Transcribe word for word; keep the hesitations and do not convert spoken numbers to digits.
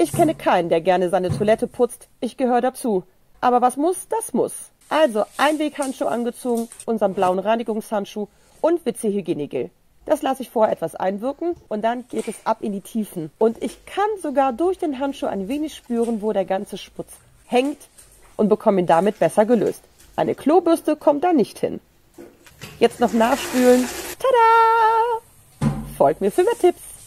Ich kenne keinen, der gerne seine Toilette putzt. Ich gehöre dazu. Aber was muss, das muss. Also Einweghandschuh angezogen, unseren blauen Reinigungshandschuh und W C-Hygienegel. Das lasse ich vorher etwas einwirken und dann geht es ab in die Tiefen. Und ich kann sogar durch den Handschuh ein wenig spüren, wo der ganze Schmutz hängt und bekomme ihn damit besser gelöst. Eine Klobürste kommt da nicht hin. Jetzt noch nachspülen. Tada! Folgt mir für mehr Tipps.